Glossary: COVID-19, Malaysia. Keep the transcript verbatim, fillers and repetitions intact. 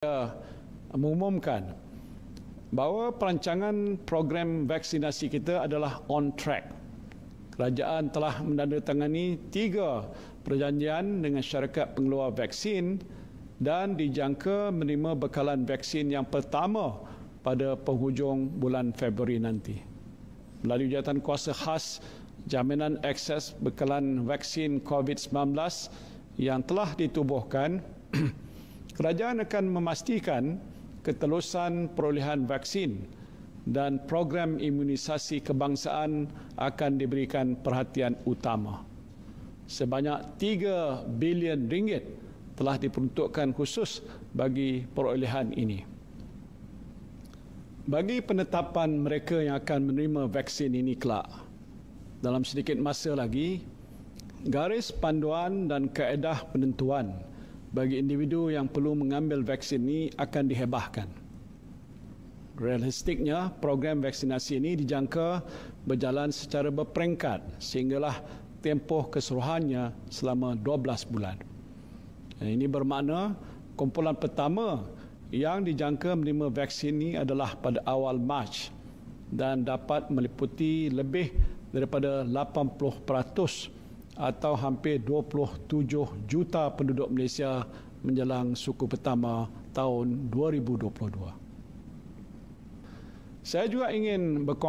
Saya mengumumkan bahawa perancangan program vaksinasi kita adalah on track. Kerajaan telah menandatangani tiga perjanjian dengan syarikat pengeluar vaksin dan dijangka menerima bekalan vaksin yang pertama pada penghujung bulan Februari nanti. Melalui jawatan kuasa khas jaminan akses bekalan vaksin COVID sembilan belas yang telah ditubuhkan, kerajaan akan memastikan ketelusan perolehan vaksin dan program imunisasi kebangsaan akan diberikan perhatian utama. Sebanyak tiga bilion ringgit telah diperuntukkan khusus bagi perolehan ini. Bagi penetapan mereka yang akan menerima vaksin ini kelak, dalam sedikit masa lagi, garis panduan dan kaedah penentuan bagi individu yang perlu mengambil vaksin ini akan dihebahkan. Realistiknya, program vaksinasi ini dijangka berjalan secara berperingkat sehinggalah tempoh keseluruhannya selama dua belas bulan. Ini bermakna kumpulan pertama yang dijangka menerima vaksin ini adalah pada awal Mac dan dapat meliputi lebih daripada lapan puluh peratus atau hampir dua puluh tujuh juta penduduk Malaysia menjelang suku pertama tahun dua ribu dua puluh dua. Saya juga ingin berkongsi